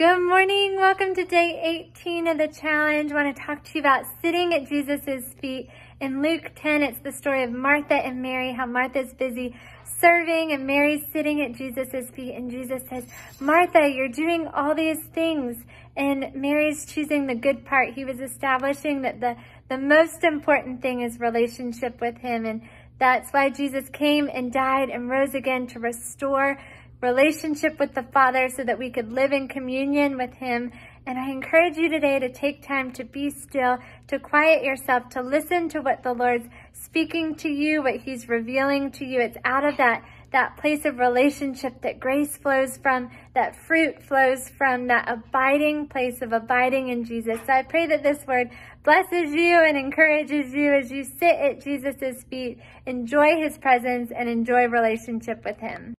Good morning, welcome to day 18 of the challenge. I want to talk to you about sitting at Jesus' feet. In Luke 10, it's the story of Martha and Mary, how Martha's busy serving and Mary's sitting at Jesus' feet. And Jesus says, Martha, you're doing all these things. And Mary's choosing the good part. He was establishing that the most important thing is relationship with him. And that's why Jesus came and died and rose again to restore relationship with the Father so that we could live in communion with him. And I encourage you today to take time to be still, to quiet yourself, to listen to what the Lord's speaking to you, what he's revealing to you. It's out of that place of relationship that grace flows from, that fruit flows from, that abiding place of abiding in Jesus. So I pray that this word blesses you and encourages you as you sit at Jesus' feet, enjoy his presence, and enjoy relationship with him.